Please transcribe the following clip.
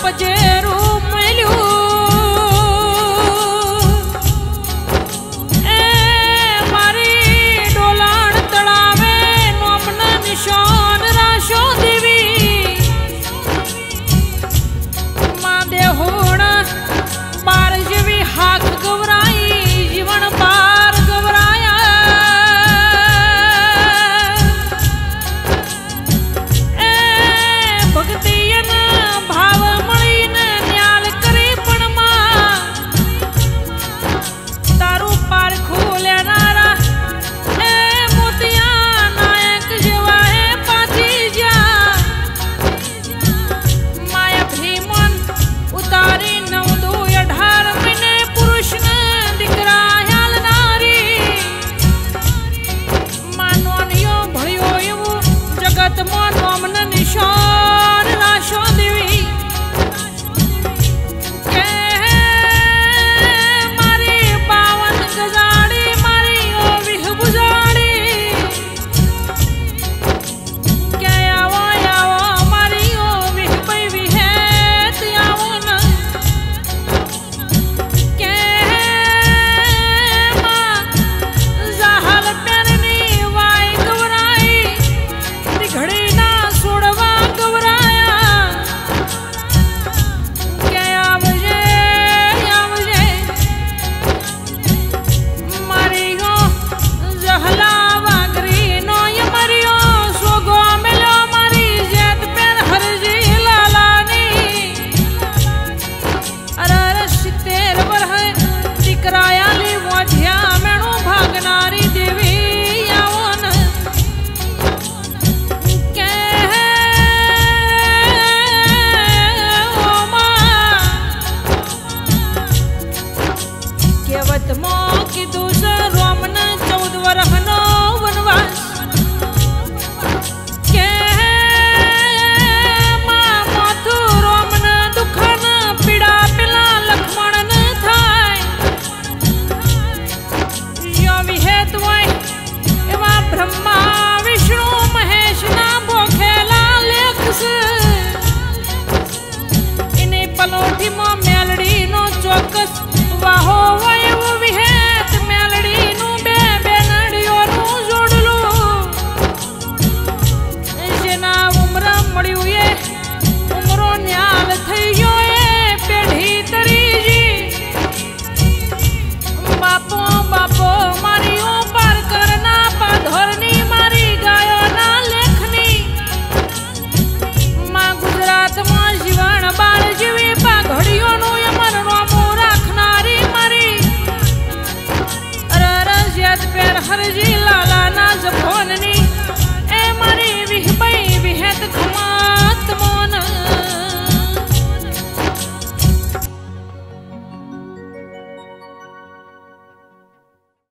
पजेरू मिलू ए मारी डोलाण तड़ावे नो अपना निशान राशो देवी मां दे होण बारज भी हाथ गवराई जीवन बार गवराया ए भक्ति मन निशान।